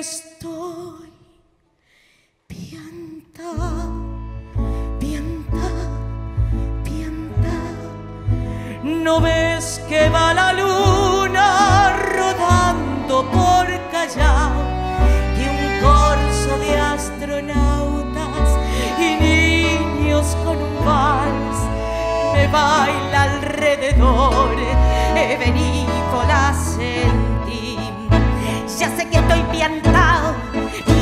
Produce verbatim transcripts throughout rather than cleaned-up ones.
estoy pianta, pianta, pianta. ¿No ves que va la luna rodando por Callao? Que un corso de astronautas y niños con un vals me baila alrededor. Ebenícola sentim. Ya sé que estoy piantao,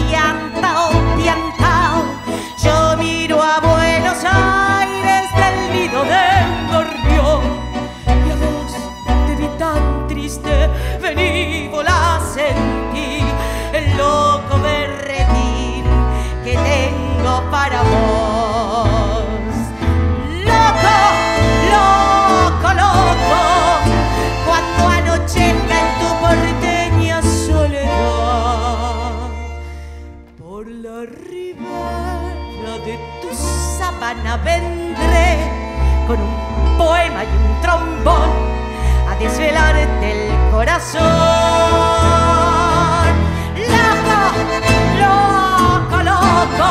piantao, piantao. Yo miro a Buenos Aires del nido del gorrión. Y a vos te vi tan triste, benícola sentim. El loco berretín que tengo para vos. Vendré con un poema y un trombón a desvelarte el corazón. Loco, loco, loco,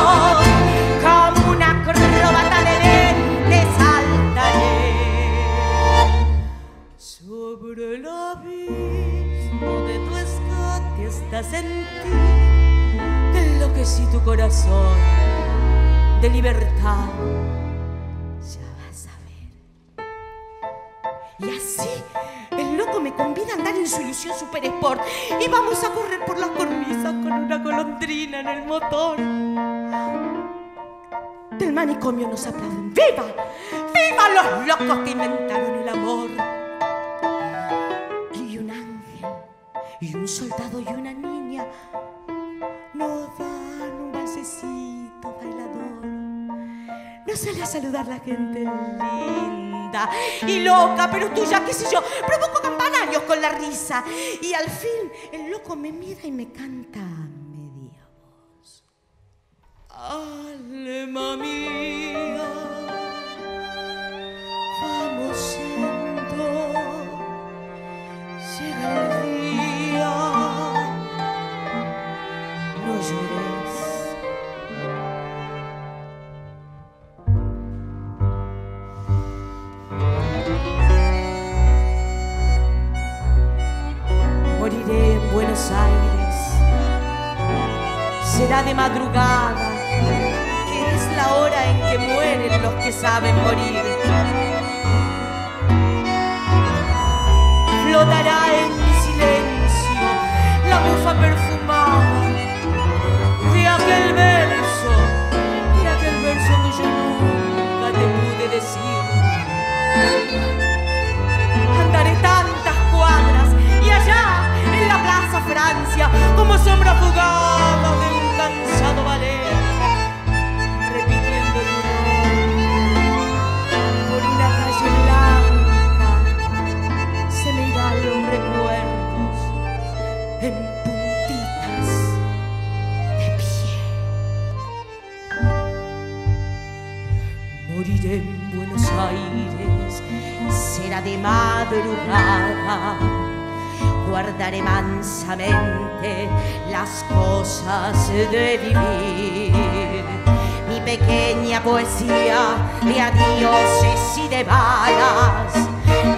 como una acróbata de mente saltaré sobre el abismo de tu escote hasta sentir que enloquecí tu corazón de libertad. Ya vas a ver. Y así el loco me convida a andar en su ilusión super sport y vamos a correr por las cornisas con una golondrina en el motor. Del manicomio nos aplauden. ¡Viva! ¡Viva los locos que inventaron el amor! Y un ángel, y un soldado y una niña nos dan un balsecito bailador. No sale a saludar la gente linda y loca, pero tuya, qué sé yo, provoco campanarios con la risa. Y al fin el loco me mira y me canta a media voz. Alma mía, vamos siendo, llega el día, no llores. Buenos Aires, será de madrugada, que es la hora en que mueren los que saben morir. Flotará en silencio la bufa perfumada de aquel verso, de aquel verso que yo nunca te pude decir. Andaré tantas cuadras y allá en la plaza Francia, como sombra fugada de un cansado ballet, repitiendo el rumor por una calle blanca, se me irán los recuerdos en puntitas de pie. Moriré en Buenos Aires, será de madrugada. Guardaré mansamente las cosas de vivir. Mi pequeña poesía de adioses y de balas